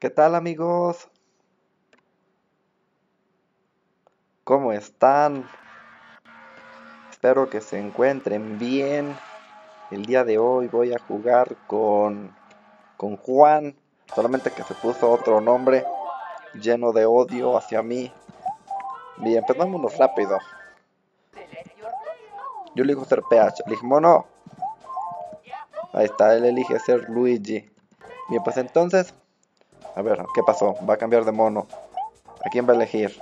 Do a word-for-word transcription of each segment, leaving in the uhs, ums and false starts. ¿Qué tal, amigos? ¿Cómo están? Espero que se encuentren bien. El día de hoy voy a jugar con, con Juan, solamente que se puso otro nombre lleno de odio hacia mí. Bien, empezámonos rápido. Yo elijo ser Peach, elegimos no. Ahí está, él elige ser Luigi. Bien, pues entonces, a ver, ¿qué pasó? Va a cambiar de mono. ¿A quién va a elegir?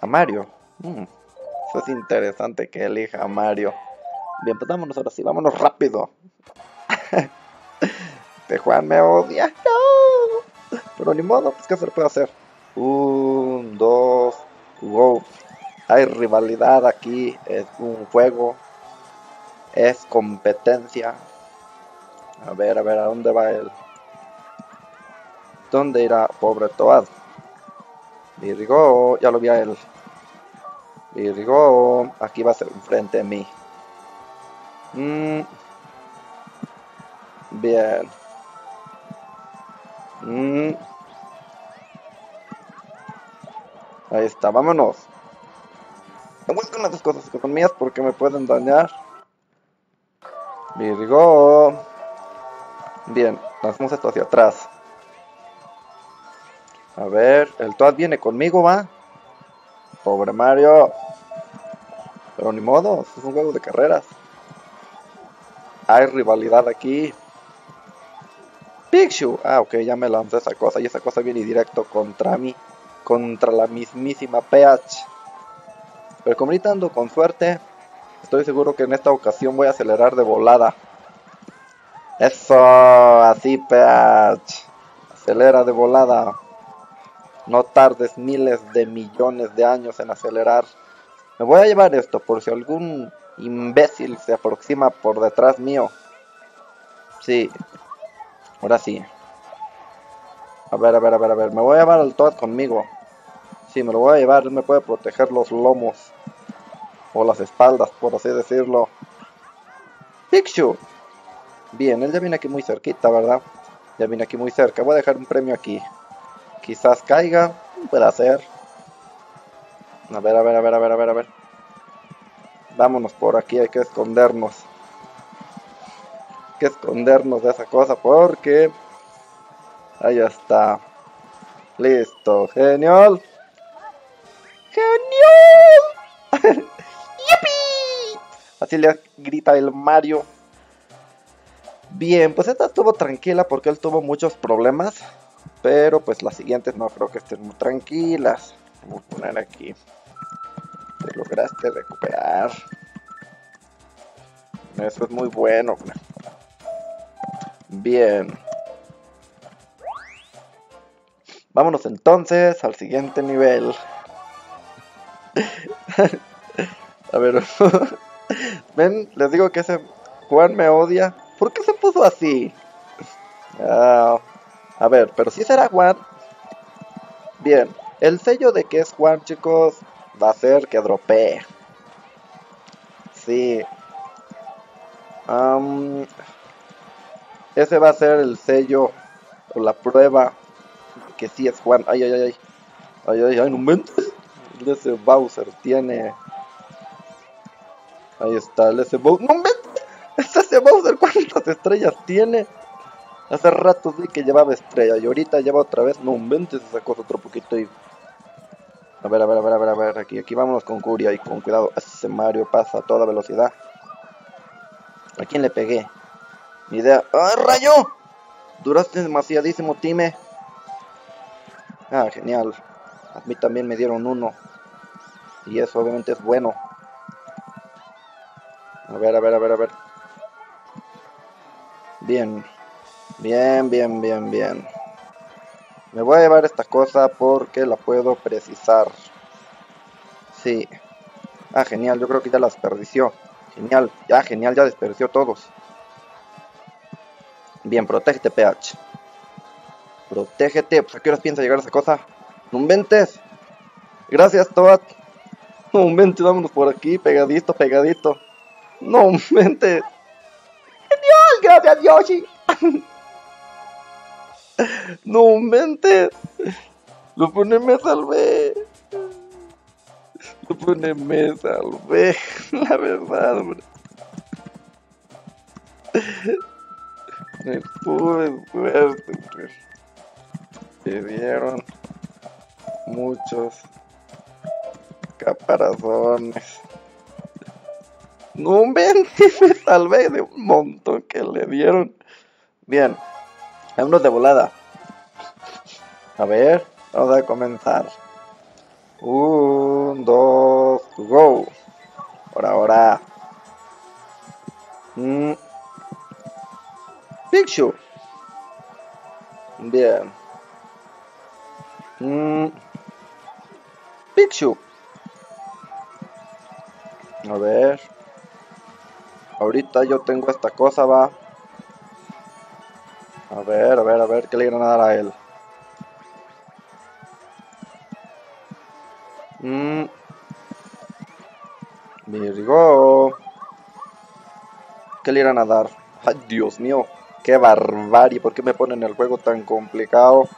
A Mario. Mm, eso es interesante que elija a Mario. Bien, pues vámonos ahora sí, vámonos rápido. Este Juan me odia. No. Pero ni modo, pues qué se puede hacer. Un, dos, wow. Hay rivalidad aquí, es un juego, es competencia. A ver, a ver, ¿a dónde va él? ¿Dónde irá? Pobre Toad. Virgo, ya lo vi a él. Virgo, aquí va a ser enfrente de mí. Mm. Bien. Mm. Ahí está, vámonos. No busquen las dos cosas que son mías porque me pueden dañar. Virgo. Bien, lanzamos esto hacia atrás. A ver, el Toad viene conmigo, ¿va? Pobre Mario. Pero ni modo, es un juego de carreras. Hay rivalidad aquí. Pichu. Ah, ok, ya me lanzó esa cosa. Y esa cosa viene directo contra mí. Contra la mismísima Peach. Pero como ahorita ando con suerte, estoy seguro que en esta ocasión voy a acelerar de volada. ¡Eso! Así, Peach. Acelera de volada. No tardes miles de millones de años en acelerar. Me voy a llevar esto por si algún imbécil se aproxima por detrás mío. Sí. Ahora sí. A ver, a ver, a ver, a ver. Me voy a llevar al Toad conmigo. Sí, me lo voy a llevar. Él me puede proteger los lomos. O las espaldas, por así decirlo. ¡Pichu! Bien, él ya viene aquí muy cerquita, ¿verdad? Ya viene aquí muy cerca. Voy a dejar un premio aquí. Quizás caiga. Puede ser. A ver, a ver, a ver, a ver, a ver, a ver. Vámonos por aquí, hay que escondernos. Hay que escondernos de esa cosa porque... ahí está. Listo, genial. ¡Genial! ¡Yupi! Así le grita el Mario. Bien, pues esta estuvo tranquila porque él tuvo muchos problemas. Pero pues las siguientes no creo que estén muy tranquilas. Vamos a poner aquí. Te lograste recuperar. Eso es muy bueno. Bien. Vámonos entonces al siguiente nivel. A ver. Ven, les digo que ese Juan me odia. ¿Por qué se puso así? Ah... Uh... A ver, pero si será Juan. Bien, el sello de que es Juan, chicos, va a ser que dropee. Sí. Um, ese va a ser el sello, o la prueba, de que sí es Juan. Ay, ay, ay, ay. Ay, ay, ay, no mentes. El ese Bowser tiene... ahí está, el ese Bowser... ¡No mentes! ¡Es ese Bowser! ¿Cuántas estrellas tiene? Hace rato vi que llevaba estrella y ahorita lleva otra vez. No inventes esa cosa otro poquito y... a ver, a ver, a ver, a ver, a ver. Aquí, aquí vámonos con curia y con cuidado. Ese Mario pasa a toda velocidad. ¿A quién le pegué? Ni idea. ¡Ah, rayo! Duraste demasiadísimo, time. Ah, genial. A mí también me dieron uno. Y eso obviamente es bueno. A ver, a ver, a ver, a ver. Bien. Bien, bien, bien, bien. Me voy a llevar esta cosa porque la puedo precisar. Sí. Ah, genial, yo creo que ya la desperdició. Genial, ya, genial, ya desperdició todos. Bien, protégete, Peach. Protégete, pues a qué horas piensa llegar esa cosa. ¡No inventes! Gracias, Toad. ¡No inventes! Vámonos por aquí, pegadito, pegadito. ¡No inventes! ¡Genial! ¡Gracias, Yoshi! No mentes. Lo pone me salvé. Lo pone me salvé. La verdad, hombre. Me tuve suerte, hombre. Me dieron muchos caparazones. No mentes, me salvé de un montón que le dieron. Bien, vámonos de volada. A ver, vamos a comenzar. Un, dos, go. Por ahora. Mm. Pichu. Bien. Mm. Pichu. A ver. Ahorita yo tengo esta cosa, va. A ver, a ver, a ver, ¿qué le irán a dar a él? Mm. Virgo. ¿Qué le irán a dar? ¡Ay, Dios mío! ¡Qué barbarie! ¿Por qué me ponen el juego tan complicado?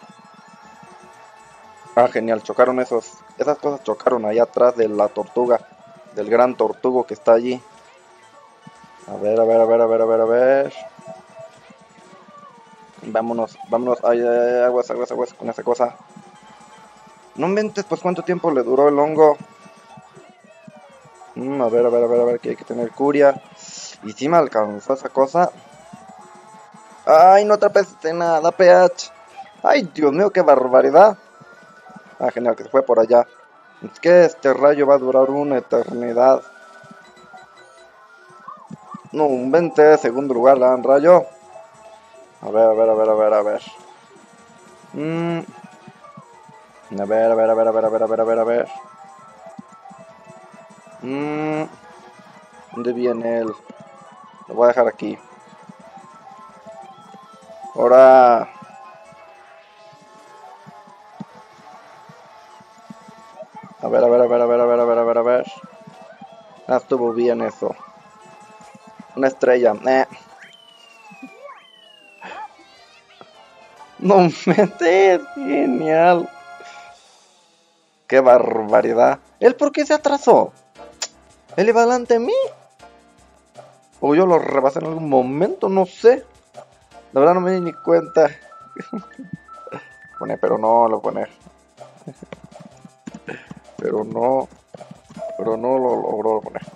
Ah, genial, chocaron esos. Esas cosas chocaron allá atrás de la tortuga. Del gran tortugo que está allí. A ver, a ver, a ver, a ver, a ver, a ver. Vámonos, vámonos. Ay, ay, aguas, aguas, aguas con esa cosa. No mentes, pues cuánto tiempo le duró el hongo. Mm, a ver, a ver, a ver, a ver, que hay que tener curia. Y si me alcanzó esa cosa. Ay, no atrapaste nada, Peach. Ay, Dios mío, qué barbaridad. Ah, genial, que se fue por allá. Es que este rayo va a durar una eternidad. No, un veinte, segundo lugar le dan rayo. A ver, a ver, a ver, a ver, a ver. Mm. A ver, a ver, a ver, a ver, a ver, a ver, a ver, a ver. Mm. ¿Dónde viene él? Lo voy a dejar aquí. Ahora. A ver, a ver, a ver, a ver, a ver, a ver, a ver, a ver. Ah, estuvo bien eso. Una estrella, eh. No metes, genial. Qué barbaridad. ¿Él por qué se atrasó? ¿Él iba delante de mí? O yo lo rebasé en algún momento, no sé. La verdad no me di ni cuenta. Pone, pero no, lo pone. Pero no. Pero no lo logró poner.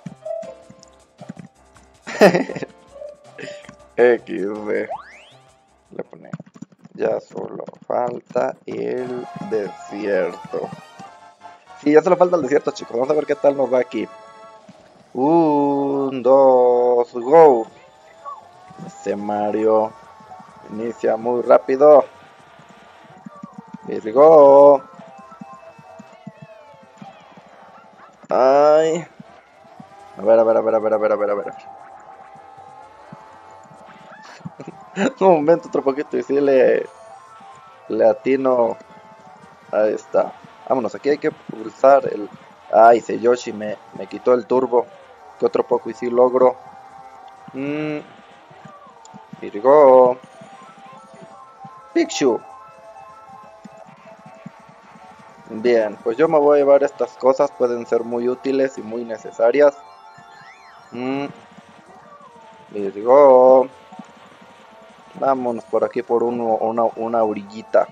equis de. Le pone. Ya solo falta el desierto. Sí, ya solo falta el desierto, chicos. Vamos a ver qué tal nos va aquí. Un, dos, go. Este Mario inicia muy rápido. Virgo. Ay. A ver, a ver, a ver, a ver, a ver, a ver, a ver. Un momento, otro poquito y si le, le atino. Ahí está. Vámonos, aquí hay que pulsar el... Ay, ese Yoshi me, me quitó el turbo. Que otro poco y si logro. Mmm. Virgo. Pichu. Bien, pues yo me voy a llevar estas cosas. Pueden ser muy útiles y muy necesarias. Mmm. Virgo. Vámonos por aquí por un, una, una orillita.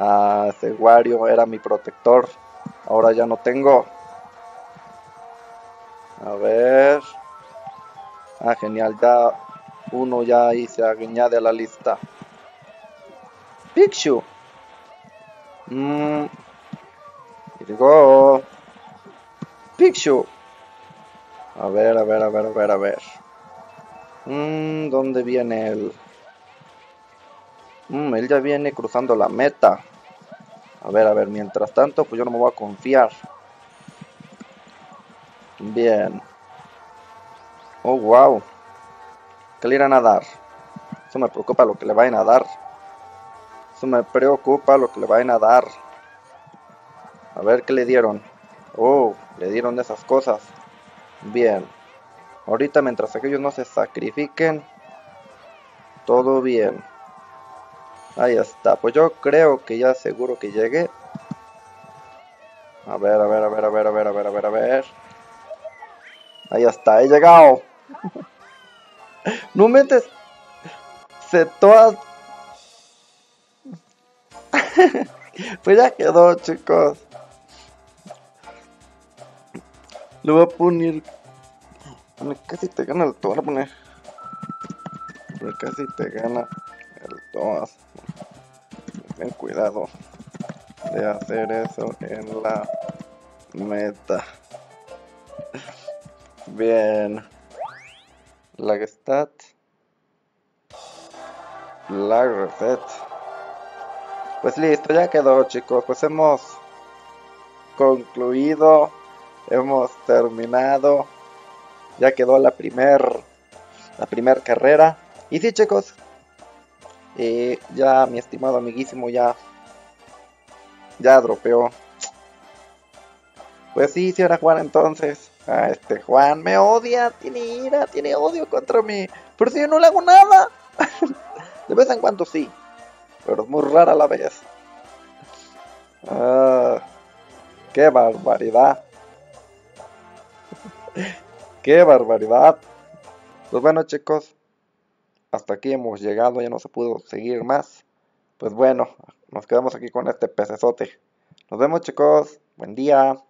Ah, ese Wario era mi protector. Ahora ya no tengo. A ver. Ah, genial. Ya uno ya ahí se añade a la lista. Pichu. Mmm. Virgo. Pichu. A ver, a ver, a ver, a ver, a ver. Mmm, ¿dónde viene él? Mmm, él ya viene cruzando la meta. A ver, a ver, mientras tanto, pues yo no me voy a confiar. Bien. Oh, wow. ¿Qué le irán a dar? Eso me preocupa lo que le vayan a dar. Eso me preocupa lo que le vayan a dar. A ver, ¿qué le dieron? Oh, le dieron esas cosas. Bien. Ahorita mientras aquellos no se sacrifiquen. Todo bien. Ahí está, pues yo creo que ya seguro que llegué. A ver, a ver, a ver, a ver, a ver, a ver, a ver, a ver. Ahí está, he llegado. No mentes. Se todas. Pues ya quedó, chicos. Le voy a poner. Casi te gana el Toad, poner. Casi te gana el Toad. Ten cuidado de hacer eso en la meta. Bien. Lag stat. Lag reset. Pues listo, ya quedó, chicos. Pues hemos concluido. Hemos terminado. Ya quedó la primer la primer carrera. Y sí, chicos. Eh, ya mi estimado amiguísimo ya ya dropeó. Pues sí, si era Juan entonces. Ah, este Juan me odia, tiene ira, tiene odio contra mí. Pero si yo no le hago nada. De vez en cuando sí. Pero es muy rara a la vez. Ah, ¡qué barbaridad! ¡Qué barbaridad! Pues bueno, chicos. Hasta aquí hemos llegado. Ya no se pudo seguir más. Pues bueno, nos quedamos aquí con este pecesote. Nos vemos, chicos. Buen día.